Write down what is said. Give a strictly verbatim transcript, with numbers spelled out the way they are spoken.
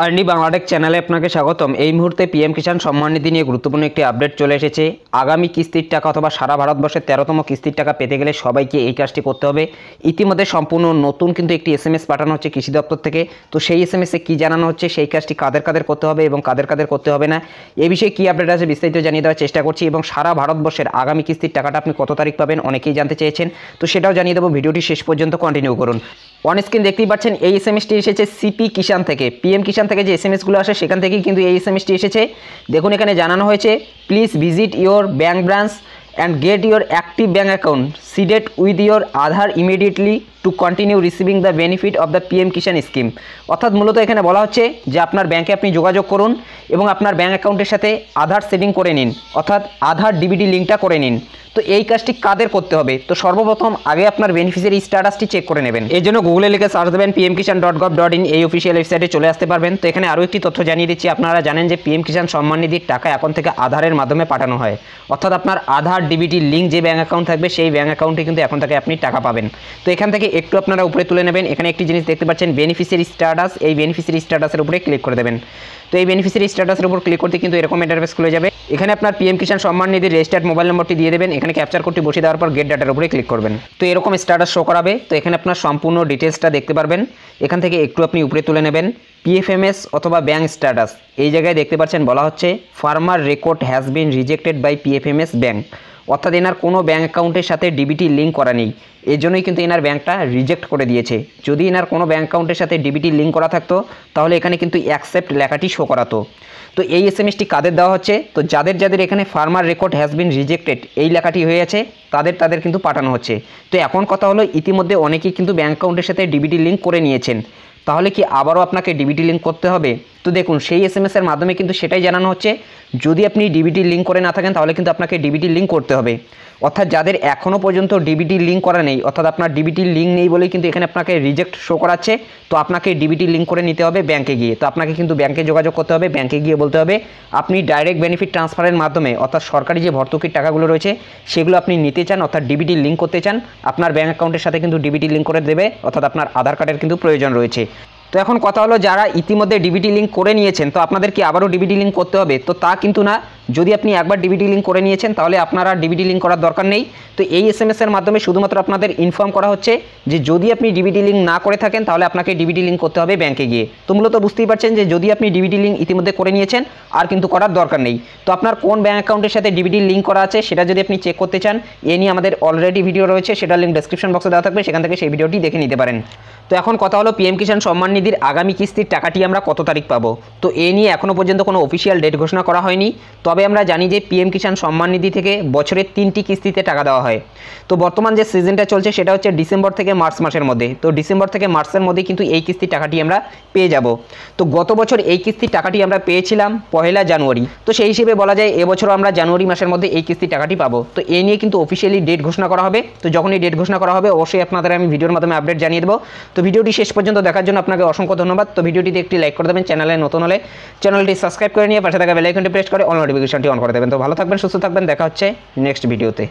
आर्नि बांग्लाटेक चैनले आपनाके स्वागतम। एई मुहूर्ते पीएम किसान सम्मान निधि निये गुरुत्वपूर्ण एकटी अपडेट चले एसेछे। आगामी किस्तिर टाका अथवा सारा भारतवर्षे तेरहतम किस्तिर टाका पेते गेले सबाइके एई काजटी करते होबे। इतिमध्ये सम्पूर्ण नतून किन्तु एकटी एसएमएस पाठानो हच्छे कृषि दप्तर थेके। तो सेई एसएमएसे कि जानानो हच्छे, सेई काजटी कादेर कादेर करते होबे एबं कादेर कादेर करते होबे ना, ए विषये कि अपडेट आछे विस्तारित जानिये देওয়ার চেষ্টা করছি। এবং সারা ভারতবর্ষের আগামী কিস্তির টাকাটা আপনি কত তারিখ পাবেন অনেকেই জানতে চেয়েছেন, তো সেটাও জানিয়ে দেব। ভিডিওটি শেষ পর্যন্ত কন্টিনিউ করুন। ऑन स्क्रीन देखते ही पाच्छेन एई एसएमएसटी एसेছে सीपी किसान थेके। पीएम किसान थेके जे एसएमएसगुलो आसे सेखान थेकेই किन्तु एई एसएमएसटी एसेছে। देखুন এখানে জানানো হয়েছে, please visit your bank branch and get your active bank account seeded with your Aadhaar immediately to continue receiving the benefit of the PM Kisan scheme. অর্থাৎ মূলত এখানে বলা হচ্ছে যে আপনার ব্যাংকে আপনি যোগাযোগ করুন এবং আপনার ব্যাংক অ্যাকাউন্টের সাথে আধার সেটিং করে নিন, অর্থাৎ আধার ডিবিটি লিঙ্কটা করে নিন। তো এই কাজটি কাদের করতে হবে? তো সর্বপ্রথম আগে আপনার বেনিফিশিয়ারি স্ট্যাটাসটি চেক করে নেবেন। এর জন্য গুগলে লিখে সার্চ দেবেন PM Kisan dot gov dot in, এই অফিসিয়াল ওয়েবসাইটে চলে আসতে পারবেন। তো এখানে আরও একটি তথ্য জানিয়ে দিচ্ছি, আপনারা জানেন যে পিএম কিষাণ সম্মান নিধির টাকা এখন থেকে আধারের মাধ্যমে পাঠানো হয়, অর্থাৎ আপনার আধার ডিবিটি লিঙ্ক যে ব্যাংক অ্যাকাউন্ট থাকবে সেই ব্যাংক অ্যাকাউন্টে কিন্তু এখন থেকে আপনি টাকা পাবেন। তো এখান থেকে একটু আপনারা উপরে তুলে নেবেন, এখানে একটি জিনিস দেখতে পাচ্ছেন বেনিফিশিয়ারি স্ট্যাটাস, এই বেনিফিশিয়ারি স্ট্যাটাসের উপরে ক্লিক করে দেবেন। তো এই বেনিফিশিয়ারি স্ট্যাটাসের উপর ক্লিক করতে কিন্তু এরকম ইন্টারফেস খুলে যাবে। এখানে আপনার PM Kisan Samman নিধির registered mobile নম্বরটি দিয়ে দেবেন, এখানে ক্যাপচার কোডটি বসিয়ে দেওয়ার পর গেট ডাটার উপরে ক্লিক করবেন। তো এরকম স্ট্যাটাস শো করাবে। তো এখানে আপনার সম্পূর্ণ ডিটেলসটা দেখতে পারবেন, এখান থেকে একটু আপনি উপরে তুলে নেবেন। পিএফএমএস অথবা ব্যাংক স্ট্যাটাস, এই জায়গায় দেখতে পাচ্ছেন বলা হচ্ছে farmer record has been rejected by PFMS bank, অর্থাৎ এনার কোনো ব্যাঙ্ক অ্যাকাউন্টের সাথে ডিবিটি লিঙ্ক করা নেই, এর জন্যই কিন্তু এনার ব্যাংকটা রিজেক্ট করে দিয়েছে। যদি এনার কোনো ব্যাঙ্ক অ্যাকাউন্টের সাথে ডিবিটি লিঙ্ক করা থাকতো তাহলে এখানে কিন্তু অ্যাকসেপ্ট লেখাটি শো করাতো। তো এই এসএমএসটি কাদের দেওয়া হচ্ছে? তো যাদের যাদের এখানে farmer record has been rejected এই লেখাটি হয়ে আছে তাদের তাদের কিন্তু পাঠানো হচ্ছে। তো এখন কথা হলো, ইতিমধ্যে অনেকেই কিন্তু ব্যাঙ্ক অ্যাকাউন্টের সাথে ডিবিটি লিঙ্ক করে নিয়েছেন, তাহলে কি আবারও আপনাকে ডিবিটি লিঙ্ক করতে হবে? তো দেখুন সেই এসএমএসের মাধ্যমে কিন্তু সেটাই জানানো হচ্ছে, যদি আপনি ডিবিটি লিঙ্ক করে না থাকেন তাহলে কিন্তু আপনাকে ডিবিটি লিঙ্ক করতে হবে। অর্থাৎ যাদের এখনও পর্যন্ত ডিবিটি লিঙ্ক করা নেই, অর্থাৎ আপনার ডিবিটি লিঙ্ক নেই বলেই কিন্তু এখানে আপনাকে রিজেক্ট শো করাচ্ছে, তো আপনাকে ডিবিটি লিঙ্ক করে নিতে হবে ব্যাঙ্কে গিয়ে। তো আপনাকে কিন্তু ব্যাঙ্কে যোগাযোগ করতে হবে, ব্যাঙ্কে গিয়ে বলতে হবে আপনি ডাইরেক্ট বেনিফিট ট্রান্সফারের মাধ্যমে অর্থাৎ সরকারি যে ভর্তুকির টাকাগুলো রয়েছে সেগুলো আপনি নিতে চান, অর্থাৎ ডিবিটি লিঙ্ক করতে চান, আপনার ব্যাঙ্ক অ্যাকাউন্টের সাথে কিন্তু ডিবিটি লিঙ্ক করে দেবে, অর্থাৎ আপনার আধার কার্ডের কিন্তু প্রয়োজন রয়েছে। তো এখন কথা হলো, যারা ইতিমধ্যে ডিবিটি লিঙ্ক করে নিয়েছেন তো আপনাদের কি আবারও ডিবিটি লিঙ্ক করতে হবে? তো তা কিন্তু না, যদি আপনি একবার ডিবিটি লিঙ্ক করে নিয়েছেন তাহলে আপনারা ডিবিটি লিঙ্ক করার দরকার নেই। তো এই এসএমএসের মাধ্যমে শুধুমাত্র আপনাদের ইনফর্ম করা হচ্ছে যে যদি আপনি ডিবিটি লিঙ্ক না করে থাকেন তাহলে আপনাকে ডিবিটি লিঙ্ক করতে হবে ব্যাঙ্কে গিয়ে। তো মূলত বুঝতেই পারছেন যে যদি আপনি ডিবিটি লিঙ্ক ইতিমধ্যে করে নিয়েছেন আর কিন্তু করার দরকার নেই। তো আপনার কোন ব্যাঙ্ক অ্যাকাউন্টের সাথে ডিবিটি লিঙ্ক করা আছে সেটা যদি আপনি চেক করতে চান, এ নিয়ে আমাদের অলরেডি ভিডিও রয়েছে, সেটা লিঙ্ক ডেসক্রিপশন বক্সে দেওয়া থাকবে, সেখান থেকে সেই ভিডিওটি দেখে নিতে পারেন। তো এখন কথা হলো, পিএম কিষাণ সম্মান নিধির আগামী কিস্তির টাকাটি আমরা কত তারিখ পাবো? তো এ নিয়ে এখনও পর্যন্ত কোনো অফিসিয়াল ডেট ঘোষণা করা হয়নি, তবে আমরা জানি যে পিএম কিষাণ সম্মান নিধি থেকে বছরের তিনটি কিস্তিতে টাকা দেওয়া হয়। তো বর্তমান যে সিজনটা চলছে সেটা হচ্ছে ডিসেম্বর থেকে মার্চ মাসের মধ্যে। তো ডিসেম্বর থেকে মার্চের মধ্যে কিন্তু এই কিস্তির টাকাটি আমরা পেয়ে যাব। তো গত বছর এই কিস্তির টাকাটি আমরা পেয়েছিলাম পহেলা জানুয়ারি, তো সেই হিসেবে বলা যায় এবছরও আমরা জানুয়ারি মাসের মধ্যে এই কিস্তির টাকাটি পাবো। তো এ নিয়ে কিন্তু অফিসিয়ালি ডেট ঘোষণা করা হবে। তো যখন এই ডেট ঘোষণা করা হবে অবশ্যই আপনাদের আমি ভিডিওর মাধ্যমে আপডেট জানিয়ে দেবো। তো ভিডিওটি শেষ পর্যন্ত দেখার জন্য আপনাকে অসংখ্য ধন্যবাদ। তো ভিডিওটিতে একটি লাইক করে দেবেন, চ্যানেলে নতুন হলে চ্যানেলটি সাবস্ক্রাইব করে নিয়ে পাশে থাকা বেল আইকনটি প্রেস করে অল নোটিফিকেশনটি অন করে দেবেন। তো ভালো থাকবেন, সুস্থ থাকবেন, দেখা হচ্ছে নেক্সট ভিডিওতে।